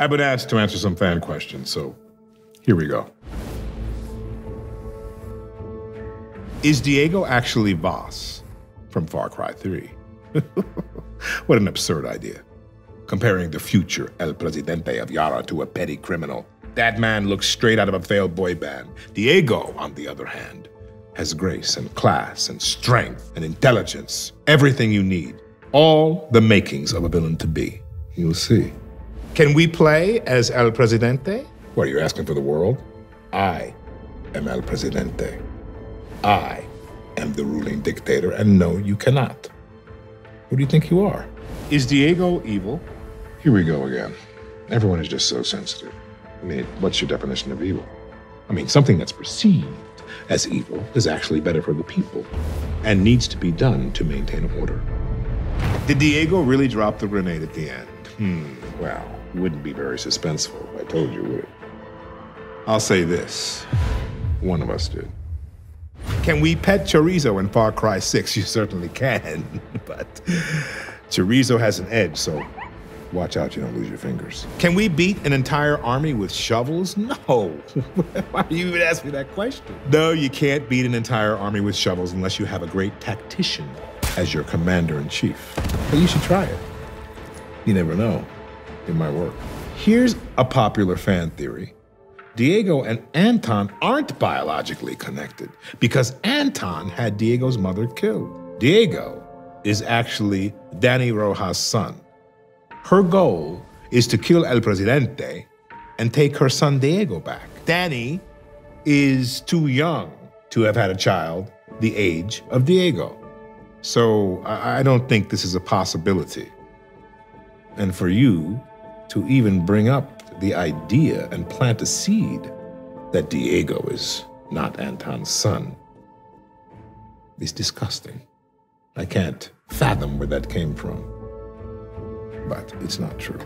I've been asked to answer some fan questions, so here we go. Is Diego actually Vaas from Far Cry 3? What an absurd idea. Comparing the future El Presidente of Yara to a petty criminal. That man looks straight out of a failed boy band. Diego, on the other hand, has grace and class and strength and intelligence. Everything you need. All the makings of a villain to be. You'll see. Can we play as El Presidente? What, are you asking for the world? I am El Presidente. I am the ruling dictator, and no, you cannot. Who do you think you are? Is Diego evil? Here we go again. Everyone is just so sensitive. I mean, what's your definition of evil? I mean, something that's perceived as evil is actually better for the people and needs to be done to maintain order. Did Diego really drop the grenade at the end? Well, it wouldn't be very suspenseful if I told you, would it? I'll say this. One of us did. Can we pet Chorizo in Far Cry 6? You certainly can, but Chorizo has an edge, so watch out you don't lose your fingers. Can we beat an entire army with shovels? No. Why do you even ask me that question? No, you can't beat an entire army with shovels unless you have a great tactician as your commander-in-chief. But you should try it. You never know. It might work. Here's a popular fan theory. Diego and Anton aren't biologically connected because Anton had Diego's mother killed. Diego is actually Danny Rojas' son. Her goal is to kill El Presidente and take her son Diego back. Danny is too young to have had a child the age of Diego. So I don't think this is a possibility. And for you to even bring up the idea and plant a seed that Diego is not Anton's son is disgusting. I can't fathom where that came from, but it's not true.